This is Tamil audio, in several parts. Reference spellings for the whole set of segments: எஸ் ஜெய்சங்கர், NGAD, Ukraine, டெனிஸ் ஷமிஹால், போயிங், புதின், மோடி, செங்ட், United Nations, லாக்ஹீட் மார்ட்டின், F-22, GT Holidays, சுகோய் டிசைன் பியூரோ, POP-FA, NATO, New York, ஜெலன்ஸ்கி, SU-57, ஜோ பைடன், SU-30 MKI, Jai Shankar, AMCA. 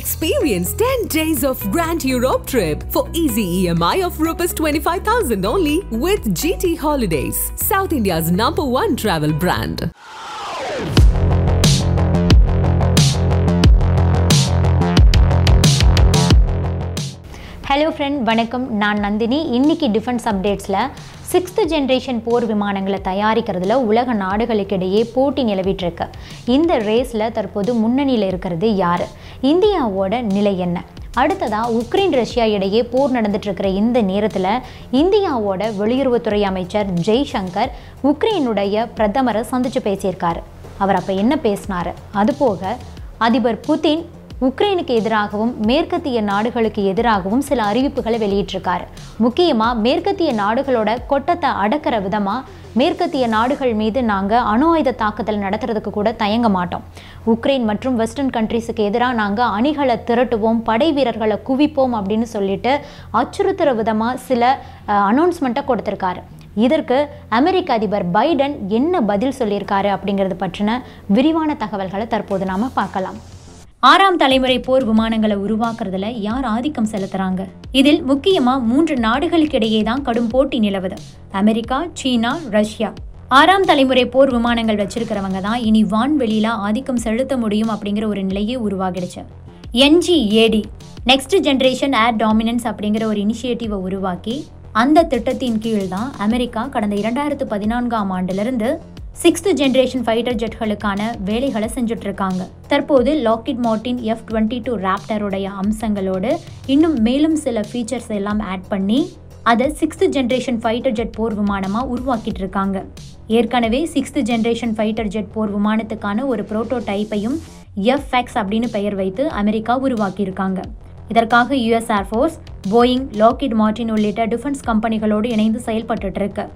Experience 10 days of Grand Europe trip for easy EMI of Rs 25,000 only with GT Holidays, South India's #1 travel brand. Hello friend, vanakkam. Naan Nandhini. Inniki defense updates la 6th generation போர் விமானங்களை தயாரிக்கிறதுல உலக நாடுகளுக்கிடையே போட்டி நிலவிட்டு இருக்கு. இந்த ரேஸ்ல தற்போது முன்னணியில் இருக்கிறது யாரு? இந்தியாவோட நிலை என்ன? அடுத்ததா உக்ரைன் ரஷ்யா இடையே போர் நடந்துட்டு இருக்கிற இந்த நேரத்துல இந்தியாவோட வெளியுறவுத்துறை அமைச்சர் ஜெய் சங்கர் உக்ரைனுடைய பிரதமரை சந்திச்சு பேசியிருக்காரு. அவர் அப்ப என்ன பேசினாரு? அதுபோக அதிபர் புதின் உக்ரைனுக்கு எதிராகவும் மேற்கத்திய நாடுகளுக்கு எதிராகவும் சில அறிவிப்புகளை வெளியிட்டிருக்கார். முக்கியமா மேற்கத்திய நாடுகளோட கொட்டத்தை அடக்கிற விதமா மேற்கத்திய நாடுகள் மீது நாங்க அணு ஆயுத தாக்குதல் நடத்துறதுக்கு கூட தயங்க மாட்டோம். உக்ரைன் மற்றும் வெஸ்டர்ன் கண்ட்ரீஸுக்கு எதிராக நாங்க அணிகளை திரட்டுவோம், படை வீரர்களை குவிப்போம் அப்படின்னு சொல்லிட்டு அச்சுறுத்துற விதமா சில அனௌன்ஸ்மெண்ட்டை கொடுத்திருக்காரு. இதற்கு அமெரிக்க அதிபர் பைடன் என்ன பதில் சொல்லியிருக்காரு அப்படிங்கிறது பற்றின விரிவான தகவல்களை தற்போது நாம பார்க்கலாம். 6ஆம் தலைமுறை போர் விமானங்களை உருவாக்குறதுல யார் ஆதிக்கம் செலுத்துறாங்க? இதில் முக்கியமா 3 நாடுகளுக்கிடையே தான் கடும் போட்டி நிலவுது. அமெரிக்கா, சீனா, ரஷ்யா. 6ஆம் தலைமுறை போர் விமானங்கள் வச்சிருக்கிறவங்க தான் இனி வான்வெளியில ஆதிக்கம் செலுத்த முடியும் அப்படிங்கிற ஒரு நிலையை உருவாகிடுச்சு. NGAD, next generation air dominance அப்படிங்கிற ஒரு இனிஷியேட்டிவை உருவாக்கி அந்த திட்டத்தின் கீழ் தான் அமெரிக்கா கடந்த 2014ஆம் ஆண்டிலிருந்து 6th ஜென்ரேஷன் ஃபைட்டர் ஜெட்களுக்கான வேலைகளை செஞ்சுட்டு இருக்காங்க. தற்போது லாக்ஹீட் மார்ட்டின் F-22 ராப்டருடைய அம்சங்களோடு இன்னும் மேலும் சில ஃபீச்சர்ஸ் எல்லாம் ஆட் பண்ணி அதை 6th ஜென்ரேஷன் ஃபைட்டர் ஜெட் போர் விமானமாக உருவாக்கிட்டு இருக்காங்க. ஏற்கனவே 6th ஜென்ரேஷன் ஃபைட்டர் ஜெட் போர் விமானத்துக்கான ஒரு புரோட்டோடைப்பையும் FX அப்படின்னு பெயர் வைத்து அமெரிக்கா உருவாக்கியிருக்காங்க. இதற்காக US air force, போயிங், லாக்ஹீட் மார்ட்டின் உள்ளிட்ட டிஃபென்ஸ் கம்பெனிகளோடு இணைந்து செயல்பட்டு இருக்கு.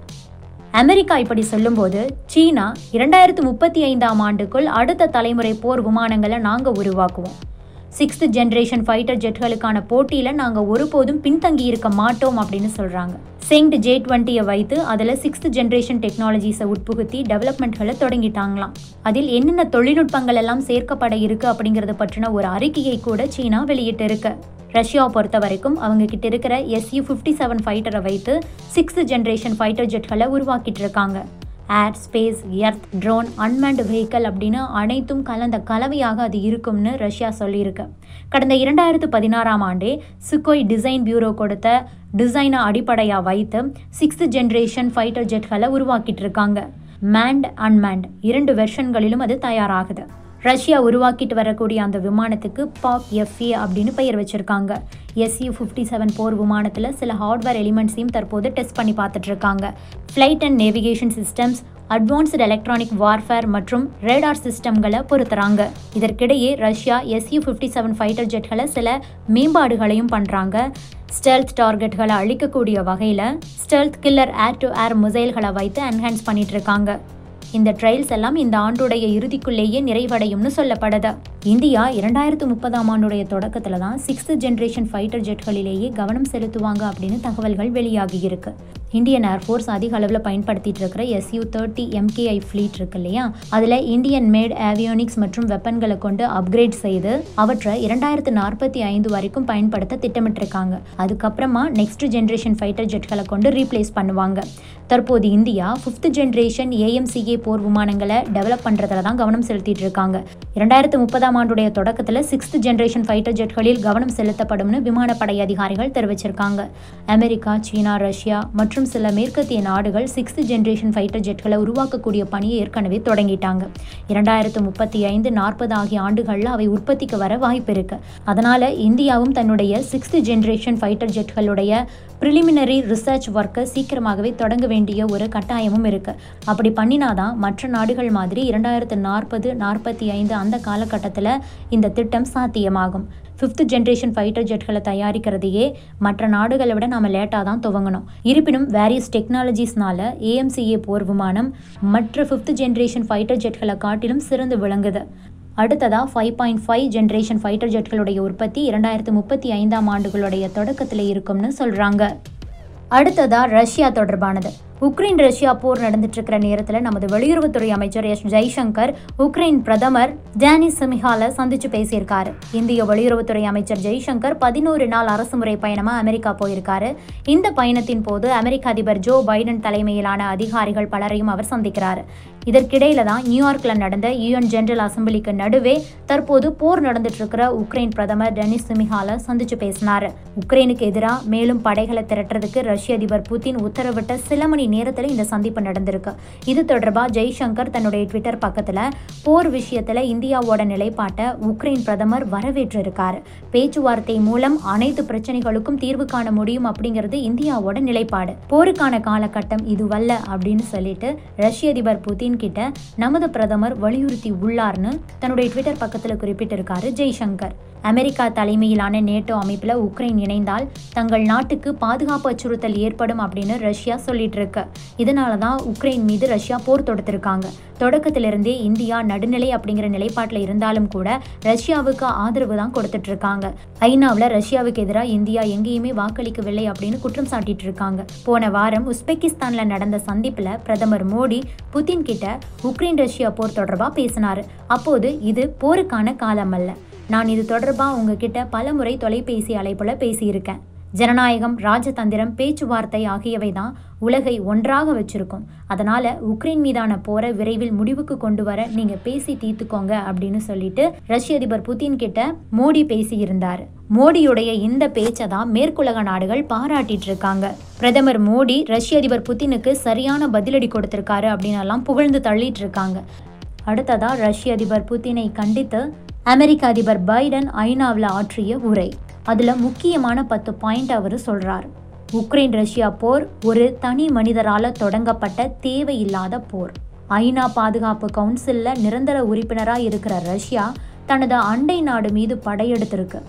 அமெரிக்கா இப்படி சொல்லும்போது சீனா 2035ஆம் ஆண்டுக்குள் அடுத்த தலைமுறை போர் விமானங்களை நாங்கள் உருவாக்குவோம், 6th ஜென்ரேஷன் ஃபைட்டர் ஜெட்களுக்கான போட்டியில் நாங்கள் ஒருபோதும் பின்தங்கி இருக்க மாட்டோம் அப்படின்னு சொல்கிறாங்க. செங்ட் J-20யை வைத்து அதில் 6th ஜென்ரேஷன் டெக்னாலஜிஸை உட்புகுத்தி டெவலப்மெண்ட்களை தொடங்கிட்டாங்களாம். அதில் என்னென்ன தொழில்நுட்பங்கள் எல்லாம் சேர்க்கப்பட இருக்குது அப்படிங்கிறத பற்றின ஒரு அறிக்கையை கூட சீனா வெளியிட்டு இருக்கு. ரஷ்யாவை பொறுத்த வரைக்கும் அவங்க கிட்ட இருக்கிற SU-57 ஃபைட்டரை வைத்து 6th ஜென்ரேஷன் ஃபைட்டர் ஜெட்களை உருவாக்கிட்டு இருக்காங்க. Air, space, earth, drone, unmanned vehicle அப்படின்னு அனைத்தும் கலந்த கலவையாக அது இருக்கும்னு ரஷ்யா சொல்லியிருக்கு. கடந்த 2016ஆம் ஆண்டே சுகோய் டிசைன் பியூரோ கொடுத்த டிசைனை அடிப்படையாக வைத்து 6th ஜென்ரேஷன் ஃபைட்டர் ஜெட்களை உருவாக்கிட்டு இருக்காங்க. மேண்ட், அன்மேண்ட் 2 வெர்ஷன்களிலும் அது தயாராகுது. ரஷ்யா உருவாக்கிட்டு வரக்கூடிய அந்த விமானத்துக்கு POP-FA அப்படின்னு பெயர் வச்சுருக்காங்க. SU-57 போர் விமானத்தில் சில ஹார்ட்வேர் எலிமெண்ட்ஸையும் தற்போது டெஸ்ட் பண்ணி பார்த்துட்ருக்காங்க. Flight and navigation systems, advanced electronic warfare மற்றும் ரேடார் சிஸ்டம்களை பொறுத்துறாங்க. இதற்கிடையே ரஷ்யா SU-57 ஃபைட்டர் ஜெட்களை சில மேம்பாடுகளையும் பண்ணுறாங்க. ஸ்டெல்த் டார்கெட்களை அழிக்கக்கூடிய வகையில் stealth killer air to air மிசைல்களை வைத்து என்ஹான்ஸ் பண்ணிகிட்ருக்காங்க. இந்த ட்ரையல்ஸ் எல்லாம் இந்த ஆண்டுடைய இறுதிக்குள்ளேயே நிறைவடையும்னு சொல்லப்படுது. இந்தியா 2030ஆம் ஆண்டுடைய தொடக்கத்தில் தான் 6th ஜென்ரேஷன் ஃபைட்டர் ஜெட்களிலேயே கவனம் செலுத்துவாங்க அப்படின்னு தகவல்கள் வெளியாகி இருக்கு. இந்தியன் ஏர்ஃபோர்ஸ் அதிக அளவில் பயன்படுத்திட்டு இருக்கிற SU-30 MKI ஃப்ளீட் இருக்கு இல்லையா, அதில் இந்தியன் மேட் ஏவியோனிக்ஸ் மற்றும் வெப்பன்களை கொண்டு அப்கிரேட் செய்து அவற்றை 2045 வரைக்கும் பயன்படுத்த திட்டமிட்டிருக்காங்க. அதுக்கப்புறமா நெக்ஸ்ட் ஜென்ரேஷன் ஃபைட்டர் ஜெட்களை கொண்டு ரீப்ளேஸ் பண்ணுவாங்க. தற்போது இந்தியா 5th ஜென்ரேஷன் AMCA போர் விமானங்களை டெவலப் பண்ணுறதுல தான் கவனம் செலுத்திட்டு இருக்காங்க. 2030ஆம் ஆண்டுடைய தொடக்கத்தில் 6th ஜென்ரேஷன் ஃபைட்டர் ஜெட்களில் கவனம் செலுத்தப்படும்னு விமானப்படை அதிகாரிகள் தெரிவிச்சிருக்காங்க. அமெரிக்கா, சீனா, ரஷ்யா மற்றும் சில மேற்கத்திய நாடுகள் 6th ஜென்ரேஷன் ஃபைட்டர் ஜெட்களை உருவாக்கக்கூடிய பணியை ஏற்கனவே தொடங்கிட்டாங்க. 2035, 40 ஆகிய ஆண்டுகளில் அவை உற்பத்திக்கு வர வாய்ப்பு இருக்கு. அதனால இந்தியாவும் தன்னுடைய 6th ஜென்ரேஷன் ஃபைட்டர் ஜெட்களுடைய ப்ரிலிமினரி ரிசர்ச் ஒர்க்கை சீக்கிரமாகவே தொடங்க வேண்டிய ஒரு கட்டாயமும் இருக்கு. அப்படி பண்ணினாதான் மற்ற நாடுகள் மாதிரி 2040, 45 அந்த காலகட்டத்தில் இந்த திட்டம் சாத்தியமாகும். 5th ஜென்ரேஷன் ஃபைட்டர் ஜெட்களை தயாரிக்கிறதையே மற்ற நாடுகளை விட நாம் லேட்டாக தான் துவங்கணும். இருப்பினும் வேரியஸ் டெக்னாலஜிஸ்னால AMCA போர் விமானம் மற்ற 5th ஜென்ரேஷன் ஃபைட்டர் ஜெட்களை காட்டிலும் சிறந்து விளங்குது. அடுத்ததாக 5.5 ஜென்ரேஷன் ஃபைட்டர் ஜெட்களுடைய உற்பத்தி 2035ஆம் ஆண்டுகளுடைய தொடக்கத்தில் இருக்கும்னு சொல்கிறாங்க. அடுத்ததாக ரஷ்யா தொடர்பானது. உக்ரைன் ரஷ்யா போர் நடந்துட்டு இருக்கிற நேரத்தில் நமது வெளியுறவுத்துறை அமைச்சர் எஸ் ஜெய்சங்கர் உக்ரைன் பிரதமர் டெனிஸ் ஷமிஹாலை சந்திச்சு பேசியிருக்காரு. இந்திய வெளியுறவுத்துறை அமைச்சர் ஜெய்சங்கர் 11 நாள் அரசுமுறை பயணமா அமெரிக்கா போயிருக்காரு. இந்த பயணத்தின் போது அமெரிக்க அதிபர் ஜோ பைடன் தலைமையிலான அதிகாரிகள் பலரையும் அவர் சந்திக்கிறார். இதற்கிடையில தான் நியூயார்க்ல நடந்த UN ஜெனரல் அசம்பிளிக்கு நடுவே தற்போது போர் நடந்துட்டு இருக்கிற உக்ரைன் பிரதமர் டெனிஸ் ஷமிஹாலை சந்திச்சு பேசினார். உக்ரைனுக்கு எதிராக மேலும் படைகளை திரட்டுறதுக்கு ரஷ்ய அதிபர் புதின் உத்தரவிட்ட சில மணி நேரத்தில் இந்த சந்திப்பு நடந்திருக்கு. இது தொடர்பா ஜெய்சங்கர் தன்னுடைய ட்விட்டர் பக்கத்துல போர் விஷயத்துல இந்தியாவோட நிலைப்பாட்டை உக்ரைன் பிரதமர் வரவேற்றிருக்காரு. பேச்சுவார்த்தை மூலம் அனைத்து பிரச்சனைகளுக்கும் தீர்வு காண முடியும் அப்படிங்கிறது இந்தியாவோட நிலைப்பாடு. போருக்கான காலகட்டம் இதுவல்ல அப்படின்னு சொல்லிட்டு ரஷ்ய அதிபர் புதின் கிட்ட நமது பிரதமர் வலியுறுத்தி உள்ளார்னு தன்னுடைய ட்விட்டர் பக்கத்துல குறிப்பிட்டிருக்காரு ஜெய்சங்கர். அமெரிக்கா தலைமையிலான நேட்டோ அமைப்பில் உக்ரைன் இணைந்தால் தங்கள் நாட்டுக்கு பாதுகாப்பு அச்சுறுத்தல் ஏற்படும் அப்படின்னு ரஷ்யா சொல்லிட்டு இருக்கு. இதனால தான் உக்ரைன் மீது ரஷ்யா போர் தொடுத்திருக்காங்க. தொடக்கத்திலிருந்தே இந்தியா நடுநிலை அப்படிங்கிற நிலைப்பாட்டில் இருந்தாலும் கூட ரஷ்யாவுக்கு ஆதரவு தான் கொடுத்துட்டு இருக்காங்க. ஐநாவில் ரஷ்யாவுக்கு எதிராக இந்தியா எங்கேயுமே வாக்களிக்கவில்லை அப்படின்னு குற்றம் சாட்டிட்டு இருக்காங்க. போன வாரம் உஸ்பெகிஸ்தான்ல நடந்த சந்திப்பில் பிரதமர் மோடி புதின் கிட்ட உக்ரைன் ரஷ்யா போர் தொடர்பாக பேசினார். அப்போது இது போருக்கான காலம் அல்ல, நான் இது தொடர்பாக உங்ககிட்ட பலமுறை தொலைபேசி அழைப்புல பேசியிருக்கேன். ஜனநாயகம், ராஜதந்திரம், பேச்சுவார்த்தை ஆகியவை தான் உலகை ஒன்றாக வச்சிருக்கும். அதனால உக்ரைன் மீதான போரை விரைவில் முடிவுக்கு கொண்டு வர நீங்க பேசி தீர்த்துக்கோங்க அப்படின்னு சொல்லிட்டு ரஷ்ய அதிபர் புதின் கிட்ட மோடி பேசியிருந்தார். மோடியுடைய இந்த பேச்சை தான் மேற்குலக நாடுகள் பாராட்டிட்டு இருக்காங்க. பிரதமர் மோடி ரஷ்ய அதிபர் புதினுக்கு சரியான பதிலடி கொடுத்திருக்காரு அப்படின்னு எல்லாம் புகழ்ந்து தள்ளிட்டு இருக்காங்க. அடுத்ததா ரஷ்ய அதிபர் புதினை கண்டித்து அமெரிக்க அதிபர் பைடன் ஐநாவில் ஆற்றிய உரை, அதில் முக்கியமான 10 பாயிண்ட் அவர் சொல்கிறார். உக்ரைன் ரஷ்யா போர் ஒரு தனி மனிதரால் தொடங்கப்பட்ட தேவையில்லாத போர். ஐநா பாதுகாப்பு கவுன்சிலில் நிரந்தர உறுப்பினராக இருக்கிற ரஷ்யா தனது அண்டை நாடு மீது படையெடுத்திருக்கு.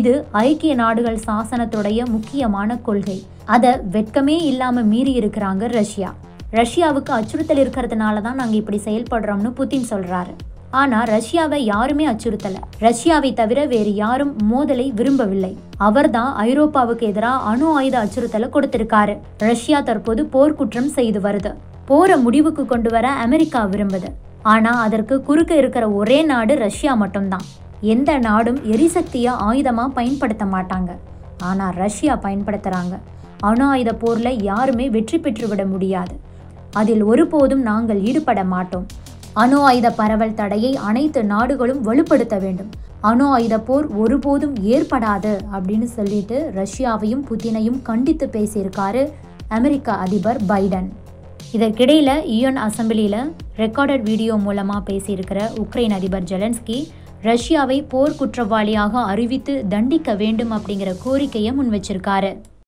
இது ஐக்கிய நாடுகள் சாசனத்துடைய முக்கியமான கொள்கை. அதை வெட்கமே இல்லாமல் மீறி இருக்கிறாங்க ரஷ்யா. ரஷ்யாவுக்கு அச்சுறுத்தல் இருக்கிறதுனால தான் நாங்கள் இப்படி செயல்படுறோம்னு புதின் சொல்கிறாரு. ஆனால் ரஷ்யாவை யாருமே அச்சுறுத்தலை. ரஷ்யாவை தவிர வேறு யாரும் மோதலை விரும்பவில்லை. அவர்தான் ஐரோப்பாவுக்கு எதிராக அணு ஆயுத அச்சுறுத்தலை கொடுத்திருக்காரு. ரஷ்யா தற்போது போர்க்குற்றம் செய்து வருது. போரை முடிவுக்கு கொண்டு வர அமெரிக்கா விரும்புது. ஆனால் அதற்கு குறுக்க இருக்கிற ஒரே நாடு ரஷ்யா மட்டும்தான். எந்த நாடும் எரிசக்தியை ஆயுதமாக பயன்படுத்த மாட்டாங்க. ஆனால் ரஷ்யா பயன்படுத்துகிறாங்க. அணு ஆயுத போரில் யாருமே வெற்றி பெற்றுவிட முடியாது. அதில் ஒருபோதும் நாங்கள் ஈடுபட மாட்டோம். அணு ஆயுத பரவல் தடையை அனைத்து நாடுகளும் வலுப்படுத்த வேண்டும். அணு ஆயுத போர் ஒருபோதும் ஏற்படாது அப்படின்னு சொல்லிட்டு ரஷ்யாவையும் புதினையும் கண்டித்து பேசியிருக்காரு அமெரிக்க அதிபர் பைடன். இதற்கிடையில UN அசம்பிளியில ரெக்கார்டட் வீடியோ மூலமா பேசியிருக்கிற உக்ரைன் அதிபர் ஜெலன்ஸ்கி ரஷ்யாவை போர் குற்றவாளியாக அறிவித்து தண்டிக்க வேண்டும் அப்படிங்கிற கோரிக்கையை முன் வச்சிருக்காரு.